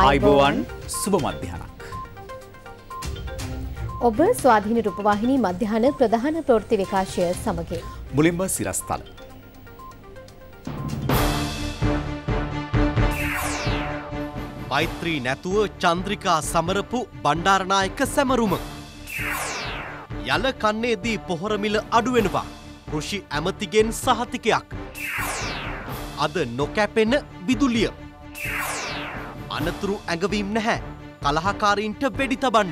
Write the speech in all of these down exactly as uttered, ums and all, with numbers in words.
आयुबोवन सुबह मध्याह्न ओब स्वाधीन रूपवाहिनी मध्याह्न प्रधान प्रवृत्ति विकासय समगे मुलिंब सिरस्थल मैत्री නැතුව චන්ද්‍රිකා සමරපු බණ්ඩාරනායක සමරුම යල කන්නේදී පොහොර මිල අඩු වෙනවා ඍෂි ඇමතිගෙන් සහතිකයක් අද නොකැපෙන විදුලිය අනතුරු ඇඟවීම් නැහැ කලහකාරීන්ට වෙඩි තබන්න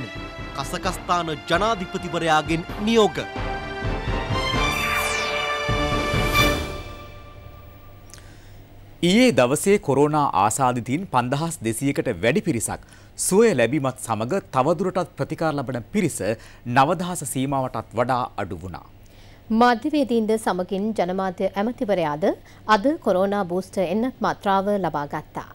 කසකස්ථාන ජනාධිපතිවරයාගෙන් නියෝග ඊයේ දවසේ කොරෝනා ආසාදිතින් පන්දහස් දෙසීයකට වැඩි පිරිසක් සුවය ලැබීමත් සමග තවදුරටත් ප්‍රතිකාර ලබන පිරිස නවදහස සීමාවටත් වඩා අඩු වුණා. මාධ්‍යවේදීන්ද සමගින් ජනමාධ්‍ය ඇමතිවරයාද අද කොරෝනා බූස්ටර් එන්නත් මාත්‍රාව ලබා ගත්තා.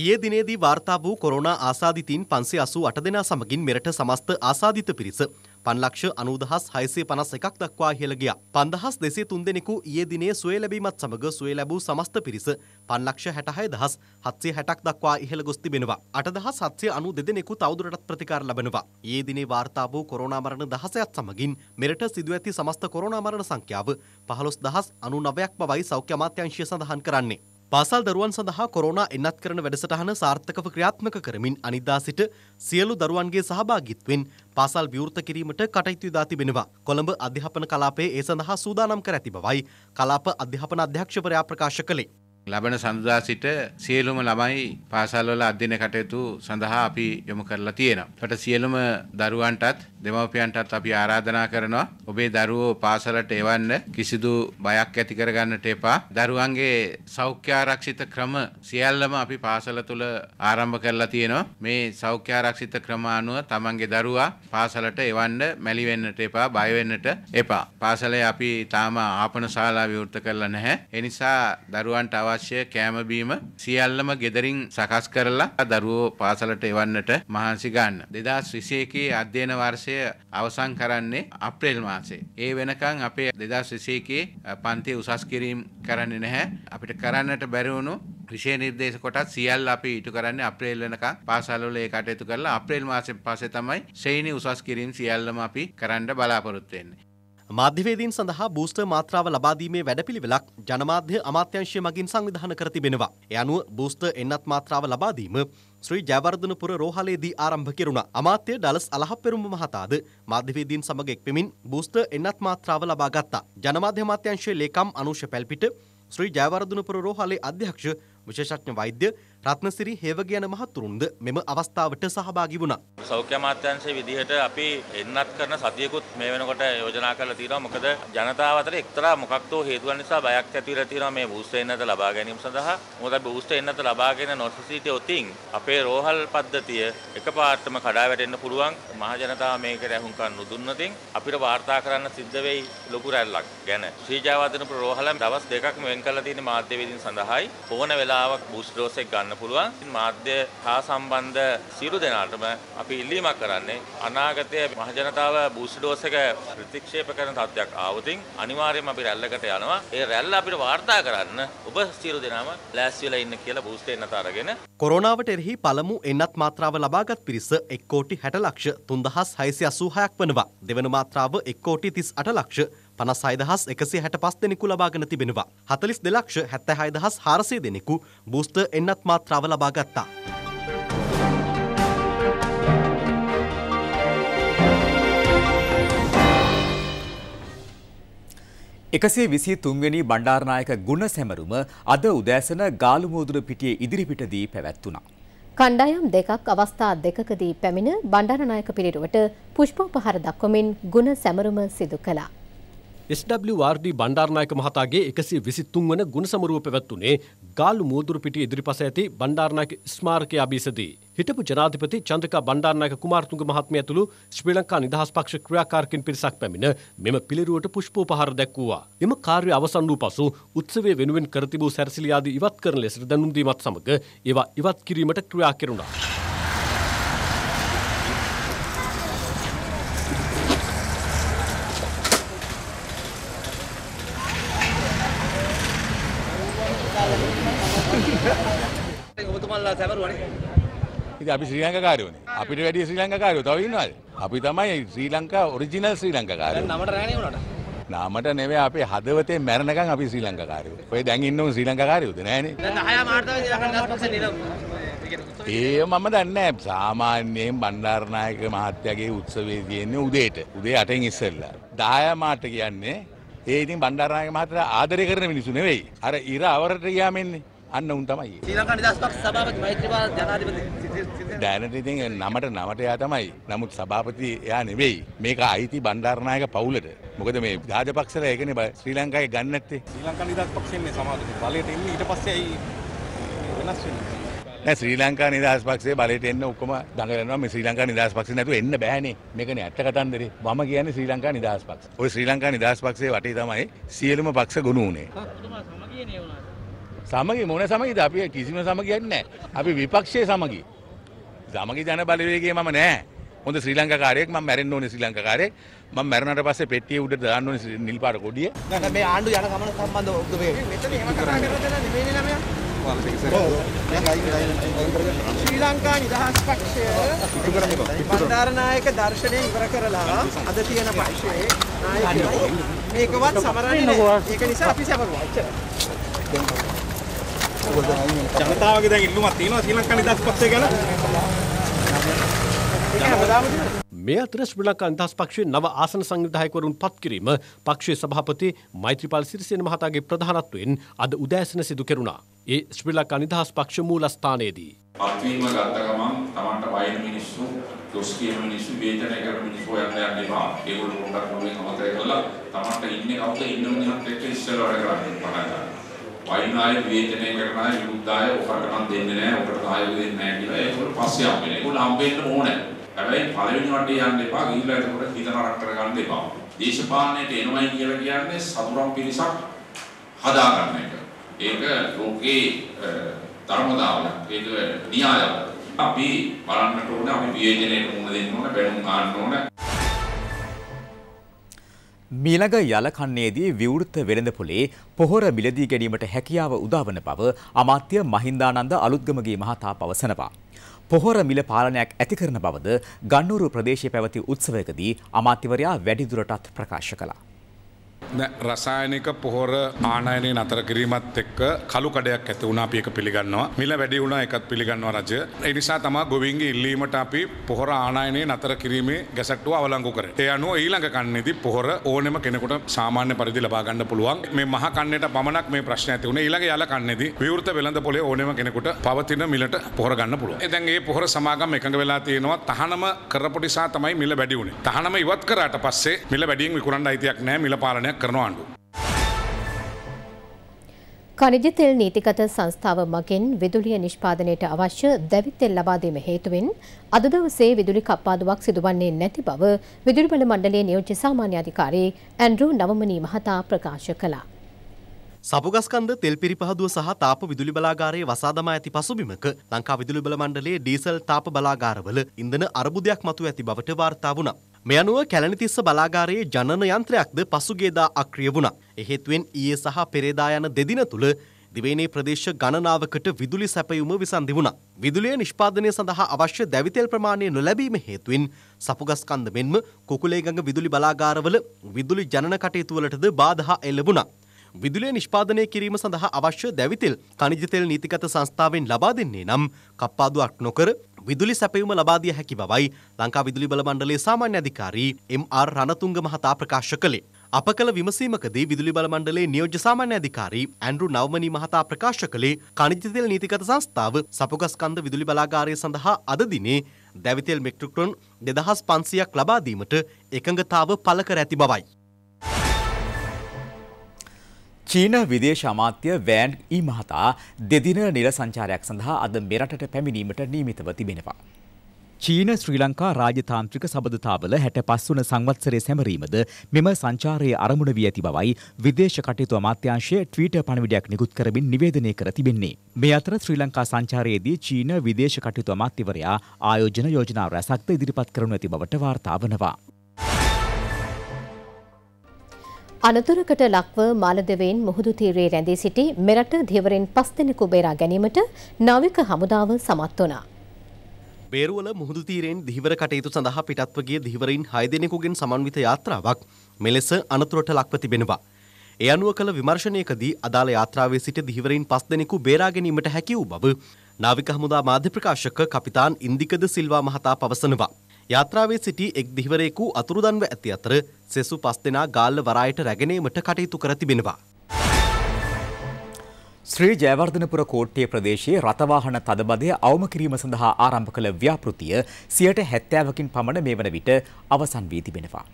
ඊයේ දිනේදී වාර්තා වූ කොරෝනා ආසාදිතයින් පන්සිය අසූ අට දෙනා සමගින් මෙරට සමස්ත ආසාදිත පිරිස පන්ලක්ෂ අනූදහස් හයසිය පනස් එකක් දක්වා ඉහළ ගියා. පන්දහස් දෙසිය තුන් දෙනෙකු ඊයේ දිනේ සුවය ලැබීමත් සමග සුවය ලැබූ සමස්ත පිරිස පන්ලක්ෂ හැටහයදහස් හත්සිය හැටක් දක්වා ඉහළ ගොස් තිබෙනවා. අටදහස් හත්සිය අනූ දෙක දෙනෙකු තවදුරටත් ප්‍රතිකාර ලබනවා. ඊයේ දිනේ වාර්තා වූ කොරෝනා මරණ දහසයත් සමගින් මෙරට සිදු ඇති සමස්ත කොරෝනා මරණ සංඛ්‍යාව පහළොස්දහස් අනූ නවයක් බවයි සෞඛ්‍ය අමාත්‍යාංශය සඳහන් කරන්නේ. පාසල් දරුවන් සඳහා කොරෝනා එන්නත් කරන වැඩසටහන සාර්ථකව ක්‍රියාත්මක කරමින් අනිද්දා සිට සියලු දරුවන්ගේ සහභාගීත්වයෙන් පාසල් විවෘත කිරීමට කටයුතු දා තිබෙනවා. කොළඹ අධ්‍යාපන කලාපයේ ඒ සඳහා සූදානම් කර ඇති බවයි කලාප අධ්‍යාපන අධ්‍යක්ෂවරයා ප්‍රකාශ කළේ. ලැබෙන සඳුදා සිට සියලුම ළමයි පාසල්වල අධ්‍යයන කටයුතු සඳහා අපි යොමු කරලා තියෙනවා. ඒකට සියලුම දරුවන්ටත් දෙමව්පියන්ටත් අපි ආරාධනා කරනවා ඔබේ දරුවෝ පාසලට එවන්න කිසිදු බයක් ඇති කරගන්නට එපා. දරුවන්ගේ සෞඛ්‍ය ආරක්ෂිත ක්‍රම සියල්ලම අපි පාසල තුල ආරම්භ කරලා තියෙනවා. මේ සෞඛ්‍ය ආරක්ෂිත ක්‍රම අනුව තමන්ගේ දරුවා පාසලට එවන්න මැලි වෙන්නට එපා, බය වෙන්නට එපා. පාසලේ අපි තාම ආපන ශාලා විවෘත කරලා නැහැ. ඒ නිසා දරුවන්ට අවශ්‍ය අවශ්‍ය කෑම බීම සියල්ලම ගෙදරින් සකස් කරලා දරුවෝ පාසලට එවන්නට මහන්සි ගන්න. දෙදහස් විසිඑකේ අධ්‍යයන වර්ෂය අවසන් කරන්නේ අප්‍රේල් මාසයේ. ඒ වෙනකන් අපේ දෙදහස් විසිඑකේ පන්තියේ උසස් කිරීම කරන්නේ නැහැ. අපිට කරන්නට බැරි වුණු විෂය නිර්දේශ කොටස් සියල්ල අපි ඉටු කරන්නේ අප්‍රේල් වෙනකන්. පාසල්වල ඒ කටයුතු කරලා අප්‍රේල් මාසයෙන් පස්සේ තමයි ශ්‍රේණි උසස් කිරීම සියල්ලම අපි කරන්න බලාපොරොත්තු වෙන්නේ. මාධ්‍යවේදීන් සඳහා බූස්ටර් මාත්‍රාව ලබා දීමේ වැඩපිළිවෙලක් ජනමාධ්‍ය අමාත්‍යාංශය මගින් සංවිධානය කර තිබෙනවා. ඒ අනුව බූස්ටර් එන්නත් මාත්‍රාව ලබා දීම ශ්‍රී ජයවර්ධනපුර රෝහලේදී ආරම්භ කෙරුණා. අමාත්‍ය ඩලස් අලහප්පෙරුම මහතාද මාධ්‍යවේදීන් සමග එක්වෙමින් බූස්ටර් එන්නත් මාත්‍රාව ලබා ගත්තා. ජනමාධ්‍ය අමාත්‍යාංශයේ ලේකම් අනුෂ පැල්පිට, ශ්‍රී ජයවර්ධනපුර රෝහලේ අධ්‍යක්ෂ විශේෂඥ වෛද්‍ය රත්නසිරි හේවගයන මහතුරුන්ද මෙම අවස්ථාවට සහභාගී වුණා. සෞඛ්‍ය අමාත්‍යාංශයේ විදිහට අපි එන්නත් කරන සතියකුත් මේ වෙනකොට යෝජනා කරලා තියෙනවා. මොකද ජනතාව අතර එක්තරා මොකක්දෝ හේතුවක් නිසා බයක් ඇති වෙලා තියෙනවා මේ බූස්ටර් එන්නත ලබා ගැනීම සඳහා. මොකද බූස්ටර් එන්නත ලබාගෙන නොසිටිය උතින් අපේ රෝහල් පද්ධතිය එකපාරටම කඩා වැටෙන්න පුළුවන්. මහ ජනතාව මේකට ඇහුම්කන් නොදුන්නතින් අපිට වාර්තා කරන්න සිද්ධ වෙයි ලොකු රැල්ලක් ගැන. ශ්‍රී ජයවර්ධනපුර රෝහලෙන් දවස් දෙකක්ම වෙන් කරලා තියෙන මාධ්‍යවේදීන් සඳහායි ඕන වෙලාවක බූස්ටර් ඩෝස් එක ගන්න පුළුවන්. මාධ්‍ය හා සම්බන්ධ සියලු දෙනාටම අපි ඉල්ලීමක් කරන්නේ අනාගතයේ මහ ජනතාව බූස්ටර් ඩෝස් එක ප්‍රතික්ෂේප කරන තත්ත්වයක් ආවොතින් අනිවාර්යයෙන්ම අපි රැල්ලකට යනවා. ඒ රැල්ල අපිට වාර්තා කරන්න ඔබ සියලු දෙනාම ලෑස්ති වෙලා ඉන්න කියලා බූස්ටර් එන්නත අරගෙන කොරෝනාවට එරෙහි පළමු එන්නත් මාත්‍රාව ලබාගත් පිරිස එක් කෝටි හැට ලක්ෂ තුන්දහස් හයසිය අසූහයක් වෙනවා. දෙවන මාත්‍රාව එක් කෝටි තිස් අට ලක්ෂ පනස් හය දහස් එකසිය හැට පහ දෙනෙකු ලබාගෙන තිබෙනවා. හතළිස් දෙක ලක්ෂ හැත්තෑ හය දහස් හාරසිය දෙනෙකු බූස්ටර් එන්නත් මාත්‍රාව ලබා ගත්තා. එකසිය විසිතුන් වෙනි බණ්ඩාරනායක ගුණ සැමරුම අද උදෑසන ගාලුමුදුර පිටියේ ඉදිරිපිටදී පැවැත්වුණා. කණ්ඩායම් දෙකක් අවස්ථා දෙකකදී පැමිණ බණ්ඩාරනායක පිළිරුවට පුෂ්පෝපහාර දක්වමින් ගුණ සැමරුම සිදු කළා. S W R D Bandaranaike මහතාගේ එකසිය විසිතුන් වන ගුණ සැමරුම පැවැත්වුණේ ගාලුමුදුර පිටිය ඉදිරිපස ඇති බණ්ඩාරනායක ස්මාරකයේ අභිසදී. හිටපු ජනාධිපති චන්ද්‍රිකා බණ්ඩාරනායක කුමාරතුංග මහත්මිය ඇතුළු ශ්‍රී ලංකා නිදහස් පක්ෂ ක්‍රියාකාරකින් පිරිසක් පැමිණ මෙම පිළිරුවට පුෂ්පෝපහාර දැක්වුවා. මෙම කාර්ය අවසන් වූ පසු උත්සවය වෙනුවෙන් කර තිබූ සැරසිලි ආදී ඉවත් කරන ලෙස දැනුම් දීමත් සමග ඒවා ඉවත් කිරීමට ක්‍රියා කෙරුණා. इति अभी श्रीलंका कार्यो ने अभी වැඩි श्रीलंका कार्यो තව ඉන්නවද අපි තමයි ශ්‍රීලංකා ඔරිජිනල් ශ්‍රීලංකා කාර්යෝ නමට රෑ නේ උනට නාමට නෙවෙයි අපේ හදවතේ මැරෙනකන් අපි ශ්‍රීලංකා කාර්යෝ ඔය දැන් ඉන්නෝ ශ්‍රීලංකා කාර්යෝද නෑනේ දැන් දහය මාර්ට තමයි ශ්‍රීලංකා පක්ෂේ නිරව ඒ මම දන්නේ නෑ සාමාන්‍යයෙන් බණ්ඩාරනායක මහත්තයාගේ උත්සවයේ තියෙන්නේ උදේට උදේ අටෙන් ඉස්සෙල්ලා දහය මාර්ට කියන්නේ ඒ ඉතින් බණ්ඩාරනායක මහත්තයා ආදරය කරන මිනිස්සු නෙවෙයි අර ඉර අවරට ගියාම එන්නේ අන්න උන් තමයි ශ්‍රීලංකා නිදහස් පක්ෂ සභාපති මෛත්‍රීපාල ජනාධිපති डायनेट नमट नमट यातमई नमु सभापति या वे मेक आईती भंडार नायक पौल मुकद मे राजपक्ष श्रीलंका गण श्रीलंका निदास पक्षे बालेटेन उक्कम दंगल श्रीलंका निदास पक्षे ना तो एन बहने मेकने अट्ट कथा अंदर मम की श्रीलंका निदास पक्ष और श्रीलंका निदास पक्षे वटीतमई सीएलम पक्ष गुनूने सामगी मोने सामगी अभी किसी में सामगी है अभी विपक्षे सामगी सामगी जाने वाले वे मम ने उन श्रीलंका कार्य मम मेरेन नोने श्रीलंका कार्य मम मेरनाट पास पेटी उड़े दान नीलपाट को दिए श्रीलंका निदहस पक्षे भंडार नायक दर्शने इवर करला अद තියෙන පක්ෂයේ නායකයෝ මේකවත් සමරන්නේ නැහැ ඒක නිසා අපි සමරනවා එච්චරයි जनता मे अतर श्रीलंका अंदाज पक्षे नव आसन संविधायकवरून पत्किरीम पक्षे सभापति मैत्रीपाल सिरिसेन महतागे प्रधानत्वेन अद उदयसन सिधु केरुणा ए श्रीलंका निदहस पक्ष मूल स्थानेदी अत्वीम गतगमन तमंट वायन मिनिस्सु दोस्कियन मिनिस्सु वेतन एकर मिनिस्सु यंदा यंदा एगोल रोंडा कोले नवतय गल्ला तमंट इन्ने कवुद इन्ने मिनिहत एक्क इस्सर वड करන්නේ පටන් ගන්න වයිනායේ වේදනය කරනවා විරුද්ධාය ඔකට නම් දෙන්නේ නැහැ ඔකට ආයෙ දෙන්නේ නැහැ කියලා ඒක පස්සේ අපිනේ ඒක හම්බෙන්න ඕනේ හැබැයි පළවෙනි වටේ යන්න එපා ගිහිල්ලා එතකොට හිත නරක කරගන්න එපා දේශපාලනයට එනවයි කියලා කියන්නේ සතුරම් පිරිසක් හදා ගන්න එක ඒක ලෝකේ ධර්මතාවයක් ඒක න්‍යායක් අපි බලන්නට ඕනේ අපි වේදනයට මුහුණ දෙන්න ඕනේ බැලුම් ගන්න ඕනේ මිලඟ යලකන්නේදී විවෘත වෙළඳපොලේ පොහොර මිලදී ගැනීමට හැකියාව උදාවන බව අමාත්‍ය මහින්දානන්ද අලුත්ගමගේ මහතා පවසනවා. පොහොර මිල පාලනයක් ඇති කරන බවද ගන්නූරු ප්‍රදේශයේ පැවති උත්සවයකදී අමාත්‍යවරයා වැඩිදුරටත් ප්‍රකාශ කළා. රසායනික පොහොර ආනයනය නතර කිරීමත් එක්ක කළු කඩයක් ඇති වුණා අපි ඒක පිළිගන්නවා. මිල වැඩි වුණා ඒකත් පිළිගන්නවා රජය. ඒ නිසා තමයි ගොවීන්ගේ ඉල්ලීමට අපි පොහොර ආනයනය නතර කිරීමේ ගැසට්ටුව අවලංගු කරේ. ඒ අනුව ඊළඟ කන්නේදී පොහොර ඕනෙම කෙනෙකුට සාමාන්‍ය පරිදි ලබා ගන්න පුළුවන්. මේ මහා කන්නේට පමණක් මේ ප්‍රශ්න ඇති වුණේ. ඊළඟ යාල කන්නේදී විවෘත වෙළඳ පොලේ ඕනෙම කෙනෙකුට පවතින මිලට පොහොර ගන්න පුළුවන්. ඒ දැන් මේ පොහොර සමාගම් එකඟ වෙලා තියෙනවා. තහනම කරපු නිසා තමයි මිල වැඩි වුණේ. තහනම ඉවත් කරාට පස්සේ මිල වැඩියෙන් විකුණන්න අයිතියක් නැහැ. මිල පාලනය खनिज तेल नीतिगत संस्थाव मगिन विदुलिय निष्पादनेट अवश्य दवित तेल लबादीम हेतुवेन अद दवसे विदुलि कप्पादुවක් सिदु वन्ने නැති බව විදුලි බල මණ්ඩලයේ නියෝජ්‍ය සාමාන්‍ය අධිකාරී ඇන්ඩ්‍රු නවමනී මහතා ප්‍රකාශ කළා. සපුගස්කන්ද තෙල් පිරිපහදුව සහ තාප විදුලි බලාගාරයේ වසා දමා ඇති පසුබිමක ලංකා විදුලි බල මණ්ඩලයේ ඩීසල් තාප බලාගාරවල ඉන්ධන අර්බුදයක් මතුව ඇති බවට වාර්තා වුණා. මේ අනුව කැලණිතිස්ස බලාගාරයේ ජනන යන්ත්‍රයක්ද පසුගියදා අක්‍රිය වුණා. එහෙතුවෙන් ඊයේ සහ පෙරේදා යන දෙදින තුල දිවයිනේ ප්‍රදේශ ගණනාවකට විදුලි සැපයුම විසන්දි වුණා. විදුලිය නිෂ්පාදනය සඳහා අවශ්‍ය දැවිතෙල් ප්‍රමාණය නොලැබීම හේතුවෙන් සපුගස්කන්ද මෙන්ම කුකුලේගඟ විදුලි බලාගාරවල විදුලි ජනන කටයුතු වලටද බාධා එල්ල වුණා. විදුලිය නිෂ්පාදනය කිරීම සඳහා අවශ්‍ය දැවිතෙල් ඛනිජ තෙල් නීතිගත සංස්ථාවෙන් ලබා දෙන්නේ නම් කප්පාදුවක් නොකර විදුලි සැපයුම ලබා දිය හැකි බවයි ලංකා විදුලි බල මණ්ඩලයේ සාමාන්‍ය අධිකාරී එම් ආර් රණතුංග මහතා ප්‍රකාශ කළේ. අප කළ විමසීමකදී විදුලි බල මණ්ඩලයේ නියෝජ්‍ය සාමාන්‍ය අධිකාරී ඇන්ඩ්‍රු නවමනී මහතා ප්‍රකාශ කළේ ඛනිජ තෙල් නීතිගත සංස්ථාව සපුගස්කන්ධ විදුලි බලාගාරය සඳහා අද දිනේ දැවිතෙල් මෙට්‍රික් ටන් දෙදහස් පන්සීයක් ලබා දීමට එකඟතාව පළ කර ඇති බවයි. चीन विदेश अमात्य वैन ई महता देदिन निल संचारक संधा अद मेरठट पैमिनीमट नियमितव तिबेनवा चीन श्रीलंका राजतांत्रिक सबदतावल හැට පහ වන සංවත්සරයේ සැමරීමද මෙම සංචාරයේ ආරම්භ වී ඇති බවයි විදේශ කටයුතු අමාත්‍යාංශය ට්විටර් පණිවිඩයක් නිකුත් කරමින් නිවේදනය කර තිබෙන්නේ. මේ අතර ශ්‍රී ලංකා සංචාරයේදී චීන විදේශ කටයුතු අමාත්‍යවරයා ආයෝජන යෝජනා රැසක්ද ඉදිරිපත් කරනු ඇති බවට වාර්තා වනවා. අනතුරකට ලක්ව මාලදෙවෙන් මුහුදු තීරයේ රැඳී සිටි මෙරට දෙවරෙන් පස් දෙනෙකු බේරා ගැනීමට නාවික හමුදාව සමත් වුණා. බේරුවල මුහුදු තීරයෙන් දිවිවර කටයුතු සඳහා පිටත්ව ගිය දිවිවරින් හය දෙනෙකුගෙන් සමන්විත යාත්‍රාවක් මෙලෙස අනතුරට ලක්ව තිබෙනවා. ඒ අනුව කළ විමර්ශනයකදී අදාළ යාත්‍රාවේ සිට දිවිවරින් පස් දෙනෙකු බේරා ගැනීමට හැකි වූ බව නාවික හමුදා මාධ්‍ය ප්‍රකාශක කපිතාන් ඉන්දිකද සිල්වා මහතා පවසනවා. यात्रावे सिटी एक दिवरेकू अतुरुदन्व ऐति अत्र सेसु पास्तेना गाल वरायट रैगने मट्ट काटे तुकरति बिनवा श्री जयवर्धनपुर कोट्टे प्रदेशे रथवाहन तदबदे अवमकिरीम संदहा आरंभ कल व्यापृतिय सियट हेत्तयावकिन पमण मेवण विट अवसान वी तिबेनवा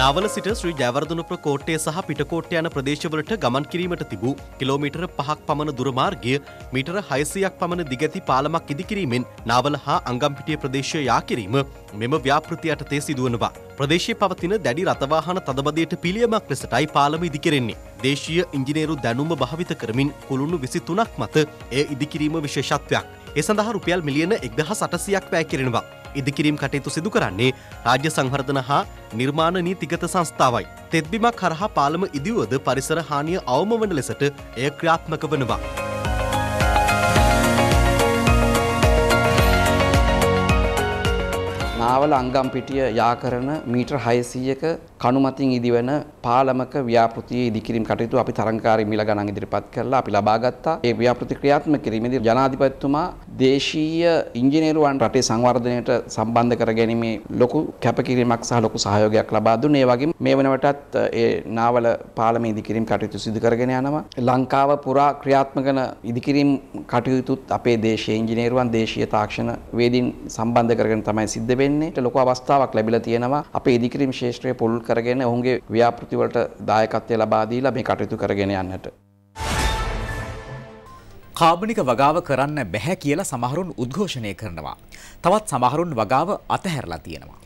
नावल सिट श्री जयवर्धनपुर कोट्टे सह पिटकोट्टे यन प्रदेशवलट गमन किरीमට තිබූ කිලෝමීටර පහක් පමණ දුර මාර්ගයේ මීටර හයසියයක් පමණ දිගැති පාලමක් ඉදි කිරීමෙන් නාවල හා අංගම්පිටිය ප්‍රදේශය යා කිරීම මෙම ව්‍යාපෘතිය යටතේ සිදුවනවා. ප්‍රදේශයේ පවතින දැඩි රථවාහන තදබදයට පිළියමක් ලෙසටයි පාලම ඉදි කෙරෙන්නේ. දේශීය ඉංජිනේරු දැනුම භාවිත කරමින් කුළුණු විසි තුනක් මත එය ඉදි කිරීම විශේෂත්වයක්. ඒ සඳහා රුපියල් මිලියන එක්දහස් අටසියයක් වැය කෙරෙනවා. ඉදිකිරීම් කටයුතු සිදු කරන්නේ රාජ්‍ය සංවර්ධන හා නිර්මාණ නීතිගත සංස්ථාවයි. තෙත්බිමක් හරහා පාලම ඉදිවුවද පරිසර හානිය අවම වන ලෙසට එය ක්‍රියාත්මක වනවා. නාවල අංගම්පිටිය යා කරන මීටර් හයසියයක කණුමතින් ඉදිවන පාලමක ව්‍යාපෘතිය ඉදිකිරීම් කටයුතු අපි තරංකාරී මිල ගණන් ඉදිරිපත් කරලා අපි ලබා ගත්තා. ඒ ව්‍යාපෘති ක්‍රියාත්මක කිරීමේදී ජනාධිපතිතුමා දේශීය ඉංජිනේරුවන් රටේ සංවර්ධනයට සම්බන්ධ කරගැනීමේ ලොකු කැපකිරීමක් සහ ලොකු සහයෝගයක් ලබා දුන්නේ. ඒ වගේම මේ වෙනකොටත් ඒ නාවල පාලමේ ඉදිකිරීම් කටයුතු සිදු කරගෙන යනවා. ලංකාව පුරා ක්‍රියාත්මක කරන ඉදිකිරීම් කටයුතුත් අපේ දේශීය ඉංජිනේරුවන් දේශීය තාක්ෂණ වේදින් සම්බන්ධ කරගෙන තමයි සිද්ධ වෙන්නේ. ලොකු අවස්ථාවක් ලැබිලා තියෙනවා. අපේ ඉදිකිරීම් ශාස්ත්‍රයේ පොල් කරගෙන ඔවුන්ගේ ව්‍යාපෘති වලට දායකත්වය ලබා දීලා මේ කටයුතු කරගෙන යන්නට කාබනික වගාව කරන්න බැහැ කියලා සමහරුන් උද්ඝෝෂණය කරනවා. තවත් සමහරුන් වගාව අතහැරලා තියෙනවා.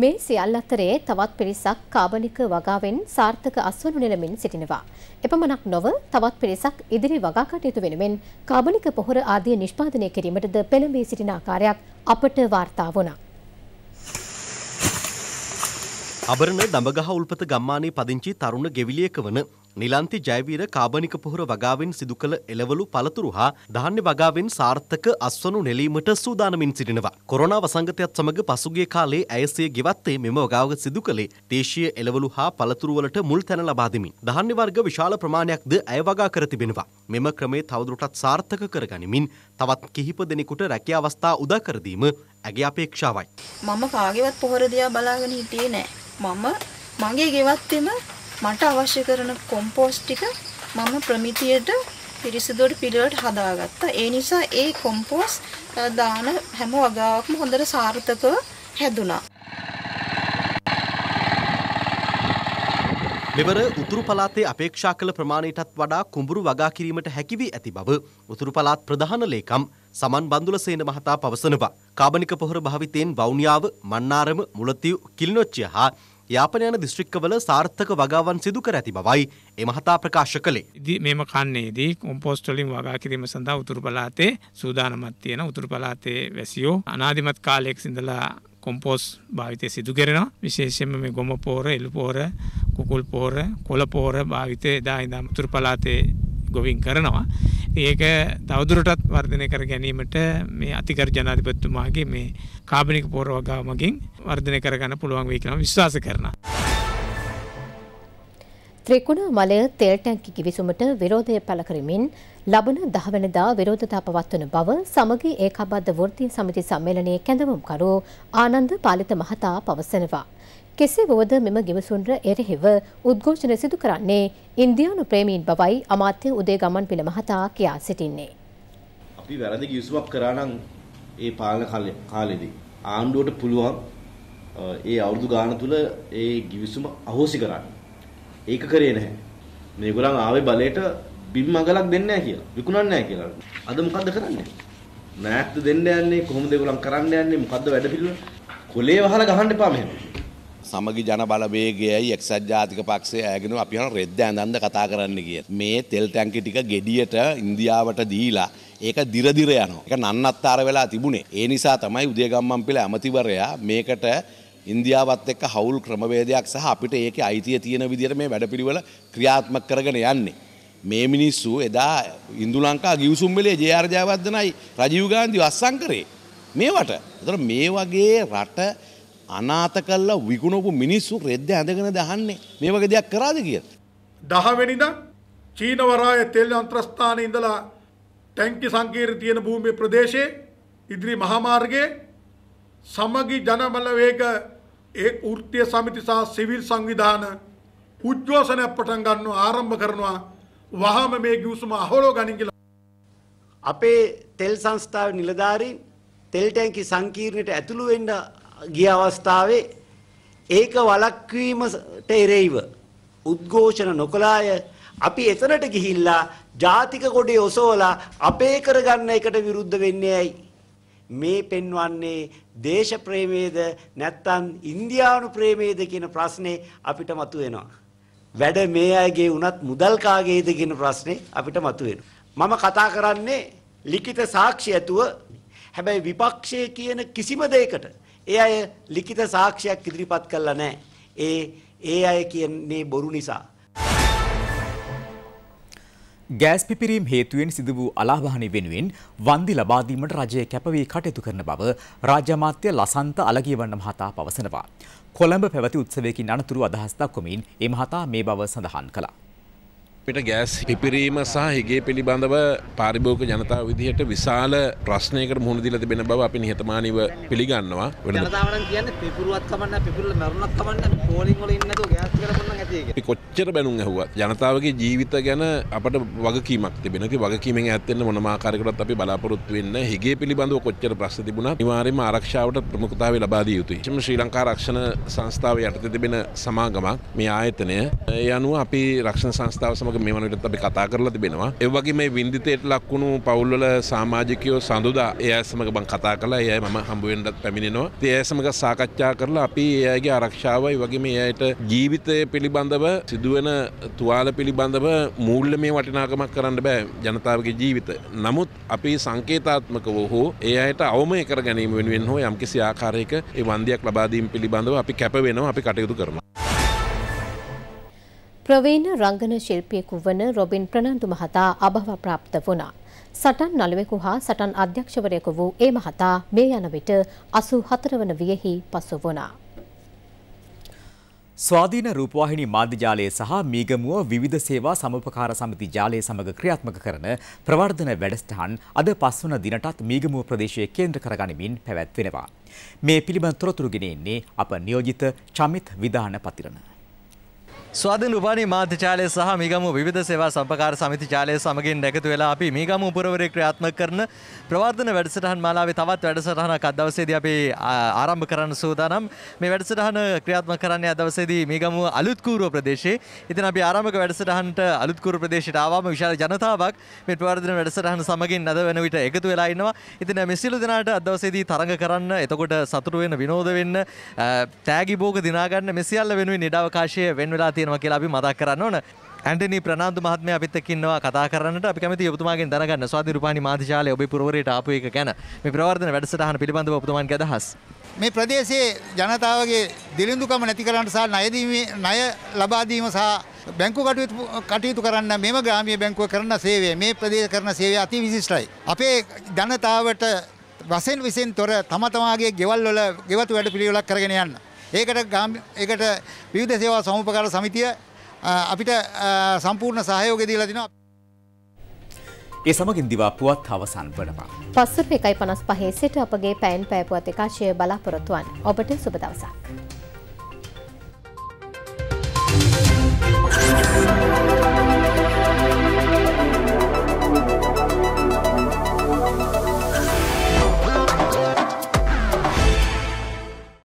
මේ සියල්ල අතරේ තවත් පිරිසක් කාබනික වගාවෙන් සාර්ථක අස්වනු නෙලමින් සිටිනවා. එපමණක් නොව තවත් පිරිසක් ඉදිරි වගා කටයුතු වෙනුවෙන් කාබනික පොහොර ආදී නිෂ්පාදනය කිරීමටද පෙළඹී සිටින ආකාරයක් අපට වාර්තා වුණා. अबरन दमगह उल्पत गम्माने पदिंची तरुण गेविलियकवन निलांति जयवीर काबनिक पोहर वगावेन सिदुकल एलवलु पलतुरु हा धान्य वगावेन सार्थक अस्वनु नेलीमट सूदानमिन सिरिनवा. कोरोना वसंगतयत समग पसुगिय काले अयसे गिवत्ते मेम वगाव सिदुकले देशीय एलवलु हा पलतुरु वलट මුල් තැන ලබා දෙමින් ධාන්‍ය වර්ග විශාල ප්‍රමාණයක්ද අය වගා කර තිබෙනවා. මෙම ක්‍රමයේ තවදුරටත් සාර්ථක කරගනිමින් තවත් කිහිප දෙනෙකුට රැකියා අවස්ථා උදා කර දීම ඇගේ අපේක්ෂාවයි. මම කාගේවත් පොහොර දියා බලාගෙන හිටියේ නැහැ. මම මගේ ගෙවත්තෙම මට අවශ්‍ය කරන කොම්පෝස්ට් ටික මම ප්‍රමිතියට පිරිසිදුවට පිළිවෙලට හදාගත්තා. ඒ නිසා ඒ කොම්පෝස්ට් දාන හැම වගාවක්ම හොඳට සාර්ථකව හැදුනා. මෙවර උතුරු පළාතේ අපේක්ෂා කළ ප්‍රමාණයටත් වඩා කුඹුරු වගා කිරීමට හැකි වී ඇති බව උතුරු පළාත් ප්‍රධාන ලේකම් සමන් බන්දුලසේන මහතා පවසනවා. කාබනික පොහොර භාවිතයෙන් වවුනියාව, මන්නාරම, මුලතිව්, කිලිනොච්චිය හා යාපන යන දිස්ත්‍රික්කවල සාර්ථක වගාවන් සිදු කර ඇති බවයි ඒ මහතා ප්‍රකාශ කළේ. මේම කන්නේදී කොම්පෝස්ට් වලින් වගා කිරීම සඳහා උතුරු පළාතේ සූදානමක් තියෙන උතුරු පළාතේ වැසියෝ අනාදිමත් කාලයක ඉඳලා කොම්පෝස්ට් භාවිතය සිදු කරනවා. විශේෂයෙන්ම මේ ගොම පොහොර, එළු පොහොර, කුකුල් පොහොර, කොළ පොහොර භාවිතය එදා ඉඳන් උතුරු පළාතේ ගොවින් කරනවා. ඒක තවදුරටත් වර්ධනය කර ගැනීමට මේ අතිගරු ජනාධිපතිතුමාගේ මේ කාබනික පොහොර වගාව මගින් වර්ධනය කර ගන්න පුළුවන් වෙයි කියලා විශ්වාස කරනවා. ත්‍රිකුණාමලය තෙල් ටැංකි කිවිසුමට විරෝධය පළ කරමින් ලබන දහ වෙනිදා විරෝධතා පවත්වන බව සමගි ඒකාබද්ධ වෘත්තීය සමිති සම්මේලනයේ කැඳවුම්කරු ආනන්ද පාලිත මහතා පවසනවා. කෙසේ වුවද මෙම ගෙවසුන්ට එරෙහිව උද්ඝෝෂණ සිදු කරන්නේ ඉන්දියානු ප්‍රේමීන් බවයි අමාත්‍ය උදේගමන් පිළ මහතා කියා සිටින්නේ. අපි වැරදි කිවිසුමක් කරා නම් ඒ පාලන කාලෙදී ආණ්ඩුවට පුළුවන් ඒ අවුරුදු ගාන තුල ඒ කිවිසුම අහෝසි කරන්න. ඒක කරේ නැහැ. මේගොල්ලන් ආවේ බලයට බිම් මඟලක් දෙන්නේ නැහැ කියලා. විකුණන්නේ නැහැ කියලා. අද මොකද්ද කරන්නේ? නෑත් දෙන්න යන්නේ කොහොමද ඒගොල්ලන් කරන්න යන්නේ? මොකද්ද වැඩ පිළිවෙල? කොලේ වහලා ගහන්න එපා මෙහෙම. සමගි ජන බලවේගයයි එක්සත් ජාතික පක්ෂය ඇගෙන අපි යන රෙද්ද ඇඳන්ද කතා කරන්න ගිය. මේ තෙල් ටැංකි ටික ගෙඩියට ඉන්දියාවට දීලා ඒක දිර දිර යනවා. ඒක නන්නත්තර වෙලා තිබුණේ. ඒ නිසා තමයි උදේගම්මන්පිල ඇමතිවරයා මේකට ඉන්දියාවත් එක්ක හවුල් ක්‍රමවේදයක් සහ අපිට ඒකේ අයිතිය තියෙන විදිහට මේ වැඩපිළිවෙල ක්‍රියාත්මක කරගෙන යන්නේ. මේ මිනිස්සු එදා ඉන්දු ලංකා ගිවිසුම් වෙලේ ජේ ආර් ජයවර්ධනයි රජීව් ගාන්ධි වස්සම් කරේ මේවට. ඒතර මේ වගේ රට අනාථ කළා විකුණපු මිනිස්සු රෙද්ද ඇඳගෙන දහන්නේ. මේ වගේ දෙයක් කරාද කියලා. දහ වෙනිදා චීන වරාය තෙල් අන්තරස්ථානයේ ඉඳලා ටැංකි සංකීර්ණ තියෙන භූමියේ ප්‍රදේශයේ ඉදිරි මහා මාර්ගයේ සමගි ජනබල වේග එක් වෘත්තීය සමිති සහ සිවිල් සංවිධාන උද්ඝෝෂණය පටන් ගන්නව ආරම්භ කරනවා වහම මේ ගිවිසුම අහලෝ ගනින් කියලා අපේ තෙල් සංස්ථාවේ නිලධාරීන් තෙල් ටැංකි සංකීර්ණයට ඇතුළු වෙන්න ගිය අවස්ථාවේ ඒක වළක්වීමට එරෙහිව උද්ඝෝෂණ නොකළාය අපි එතනට ගිහිල්ලා ජාතික කොටේ ඔසෝලා අපේ කරගන්න එකට විරුද්ධ වෙන්නේ ඇයි මේ පෙන්වන්නේ දේශ ප්‍රේමයේද නැත්නම් ඉන්දියානු ප්‍රේමයේද කියන ප්‍රශ්නේ අපිට මතුවෙනවා. වැඩ මේ අයගේ උනත් මුදල් කාගේද කියන ප්‍රශ්නේ අපිට මතුවෙනවා. මම කතා කරන්නේ ලිඛිත සාක්ෂි ඇතුව. හැබැයි විපක්ෂයේ කියන කිසිම දෙයකට ඒ අය ලිඛිත සාක්ෂියක් ඉදිරිපත් කළා නැහැ. ඒ ඒ අය කියන්නේ බොරු නිසා. ගෑස් පිපිරීම් හේතුවෙන් සිදු වූ අලාභහානි වෙනුවෙන් වන්දි ලබා දීමට රජය කැපවී කටයුතු කරන බව රාජ්‍ය අමාත්‍ය ලසන්ත අලගියවන්න මහතා පවසනවා. කොළඹ පැවති උත්සවයකින් අනතුරු අදහස් දක්වමින් ඒ මහතා මේ බව සඳහන් කළා. අපිට ගෑස් පිපිරීම සහ හිගේ පිළිබඳව පාරිභෝගික ජනතාව විදිහට විශාල ප්‍රශ්නයකට මුහුණ දීලා තිබෙන බව අපි නිහතමානීව පිළිගන්නවා. ජනතාව නම් කියන්නේ පිපිරුවත් කමක් නැහැ, පිපිරුල මරුණත් කමක් නැහැ, පෝලිං වල ඉන්නේ නැතුව ගෑස් කියලා පොන්නම් ඇති ඒක. අපි කොච්චර බැනුම් ඇහුවත් ජනතාවගේ ජීවිත ගැන අපට වගකීමක් තිබෙනවා. ඒ වගකීමෙන් ඈත් වෙන්න මොනම ආකාරයකටවත් අපි බලාපොරොත්තු වෙන්නේ නැහැ. හිගේ පිළිබඳව කොච්චර ප්‍රශ්න තිබුණා අනිවාර්යයෙන්ම ආරක්ෂාවට ප්‍රමුඛතාවය ලබා දිය යුතුයි. එනම් ශ්‍රී ලංකා ආරක්ෂණ සංස්ථාව යටතේ තිබෙන සමාගමක් මේ ආයතනය. ඒ අනුව අපි ආරක්ෂණ සංස්ථාව සමග මේ වන විටත් අපි කතා කරලා තිබෙනවා. ඒ වගේ මේ වින්දිතයට ලක්ුණු පවුල්වල සමාජිකයෝ සඳුදා ඒ අය සමග මම කතා කළා. ඒ අය මම හම්බ වෙන්නත් පැමිණෙනවා. ඒ අය සමග සාකච්ඡා කරලා අපි ඒ අයගේ ආරක්ෂාවයි වගේ මේ අයට ජීවිතය පිළිබඳව සිදුවෙන තුවාල පිළිබඳව මූල්‍යමය වටිනාකමක් කරන්න බෑ ජනතාවගේ ජීවිත. නමුත් අපි සංකේතාත්මකව හෝ ඒ අයට අවමය කර ගැනීම වෙනුවෙන් හෝ යම්කිසි ආකාරයක ඒ වන්දියක් ලබා දීම පිළිබඳව අපි කැප වෙනවා. අපි කටයුතු කරනවා. ප්‍රවීණ රංගන ශිල්පියෙකු වන රොබින් ප්‍රනන්දු මහතා අභව ප්‍රාප්ත වුණා. සටන් නළුවෙකු හා සටන් අධ්‍යක්ෂවරයෙකු වූ ඒ මහතා මේ යන විට අසූ හතර වන වියෙහි පසු වුණා. ස්වාධීන රූපවාහිනී මාධ්‍ය ජාලය සහ මීගමුව විවිධ සේවා සමුපකාර සමිති ජාලය සමග ක්‍රියාත්මක කරන ප්‍රවර්ධන වැඩසටහන් අද පස්වන දිනටත් මීගමුව ප්‍රදේශයේ කේන්ද්‍ර කරගනිමින් පැවැත්වෙනවා. මේ පිළිබඳ තොරතුරු ගෙන එන්නේ අප නියෝජිත චමිත් විධාන පතිරණ. ස්වාධීන රූපවාහිනී මාධ්‍ය ජාලය සහ මීගමුව විවිධ සේවා සම්පකාර සමිති ජාලය සමගින් එකතු වෙලා අපි මීගමුව පුරවරේ ක්‍රියාත්මක කරන ප්‍රවර්ධන වැඩසටහන් මාලාවේ තවත් වැඩසටහනක් අද දවසේදී අපි ආරම්භ කරන්න සූදානම්. මේ වැඩසටහන ක්‍රියාත්මක කරන්නේ අද දවසේදී මීගමුව අලුත් කූරුව ප්‍රදේශයේ. ඉතින් අපි ආරම්භක වැඩසටහනට අලුත් කූරුව ප්‍රදේශයට ආවම විශාල ජනතාවක් මේ ප්‍රවර්ධන වැඩසටහන සමගින් අද වෙන විට එකතු වෙලා ඉන්නවා. ඉතින් මේ සියලු දෙනාට අද දවසේදී තරඟ කරන්න, එතකොට සතුටු වෙන්න, විනෝද වෙන්න, තෑගි භෝග දිනා ගන්න මේ සියල්ල වෙනුවෙන් ඉඩ අවකාශය වෙන් වෙලා තියෙනවා කියලා අපි මතක් කරන්න ඕන. ඇන්ටනි ප්‍රනාන්දු මහත්මයා අපිත් එක්ක ඉන්නවා කතා කරන්නට. අපි කැමතියි ඔබතුමාගෙන් දැනගන්න ස්වාධීන රූපවාහිනී මාධ්‍ය ජාලය ඔබේ පුරවරයට ආපු එක ගැන, මේ ප්‍රවර්ධන වැඩසටහන පිළිබඳව ඔබතුමාගේ අදහස්. මේ ප්‍රදේශයේ ජනතාවගේ දිලිඳුකම නැති කරන්න සහ ණය දීමේ, ණය ලබා දීම සහ බැංකු කටයුතු කටයුතු කරන්න මේව ග්‍රාමීය බැංකුව කරන සේවය, මේ ප්‍රදේශ කරන සේවය අති විශිෂ්ටයි. අපේ ජනතාවට වශයෙන් විසින් තොර තම තමාගේ ගෙවල් වල ගෙවතු වැඩ පිළිවෙලක් කරගෙන යන්න. ඒකට ඒකට විවිධ සේවා සමුපකාර සමිතිය අපිට සම්පූර්ණ සහයෝගය දීලා තිනවා. ඒ සමගින් දිවා පුවත් අවසන් වෙනවා. පස්වරු එකයි පනස් පහේ සිට අපගේ පැයන් පැය පුවත් එකාශය බලාපොරොත්තු වන්න. ඔබට සුබ දවසක්.